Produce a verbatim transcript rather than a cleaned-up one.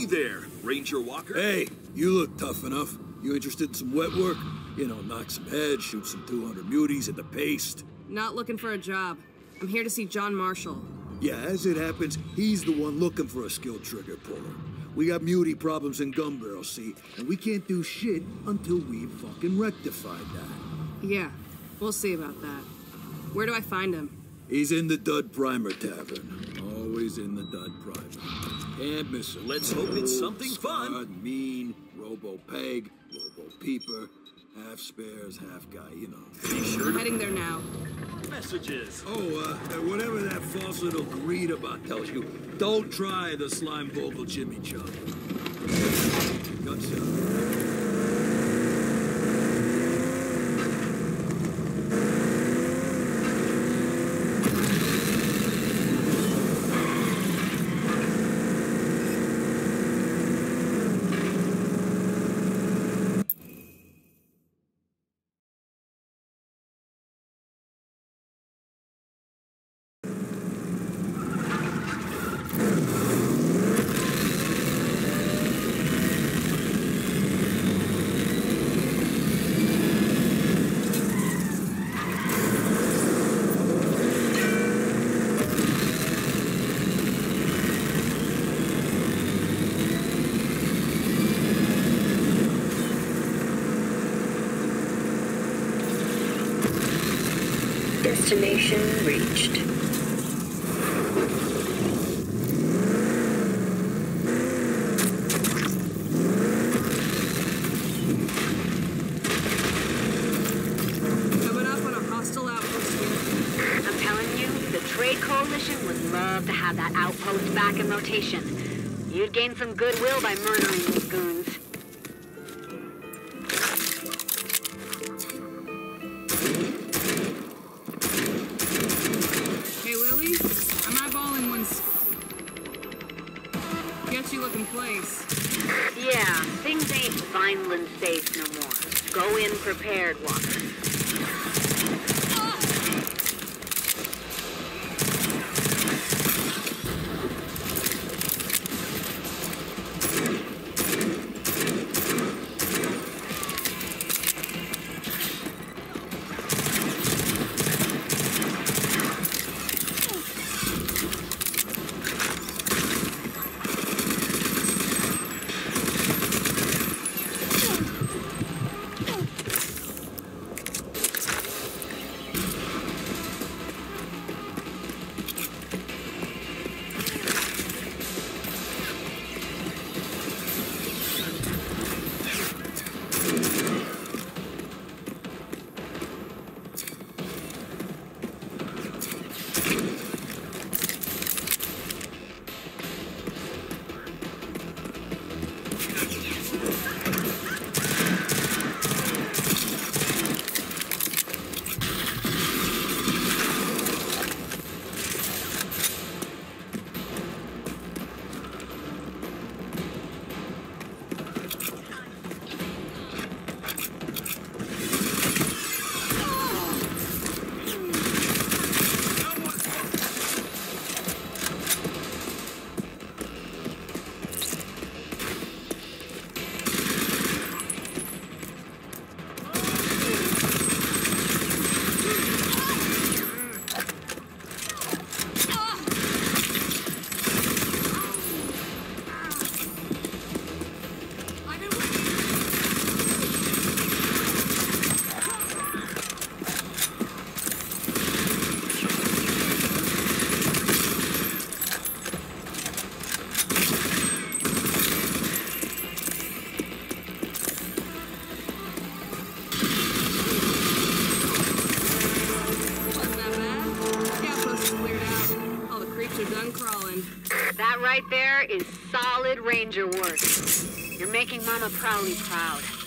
Hi there, Ranger Walker. Hey, you look tough enough. You interested in some wet work? You know, knock some heads, shoot some two hundred muties at the paste. Not looking for a job. I'm here to see John Marshall. Yeah, as it happens, he's the one looking for a skilled trigger puller. We got mutie problems in Gumbarrel, see? And we can't do shit until we've fucking rectified that. Yeah, we'll see about that. Where do I find him? He's in the Dud Primer Tavern. Always in the Dud Primer. Can't miss him. Let's hope it's something fun. Smart, mean, Robo Peg, Robo Peeper. Half spares, half guy, you know. Be sure to... Heading there now. Messages. Oh, uh, whatever that false little greed about tells you, don't try the slime vocal Jimmy Chubb. Gunshot. Destination reached. Coming up on a hostile outpost here. I'm telling you, the Trade Coalition would love to have that outpost back in rotation. You'd gain some goodwill by murdering these goons. Place. Yeah, things ain't Vineland safe no more. Go in prepared, Walker. That right there is solid Ranger work. You're making Mama Crowley proud.